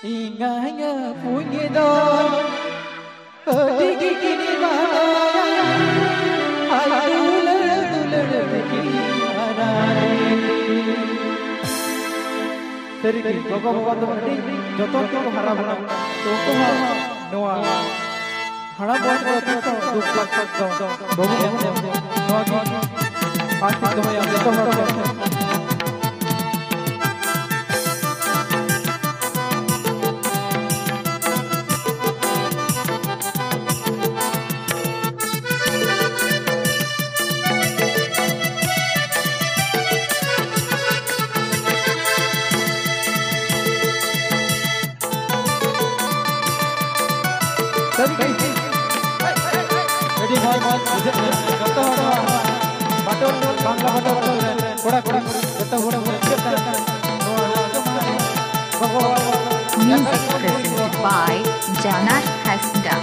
Ingahnya punya dong Pergi kini bahaya Al-Dular-Dular Begini harari Seriki, Bapak-Bapak teman-teman Jotor-Jotor haram-haram Contohnya Noa Haram-Haram Haram-Haram Duplak-Duplak Bapak-Bapak Noa-Noa Hati-Hati yang Jotor-Jotor Music presented by Jonas Hansda.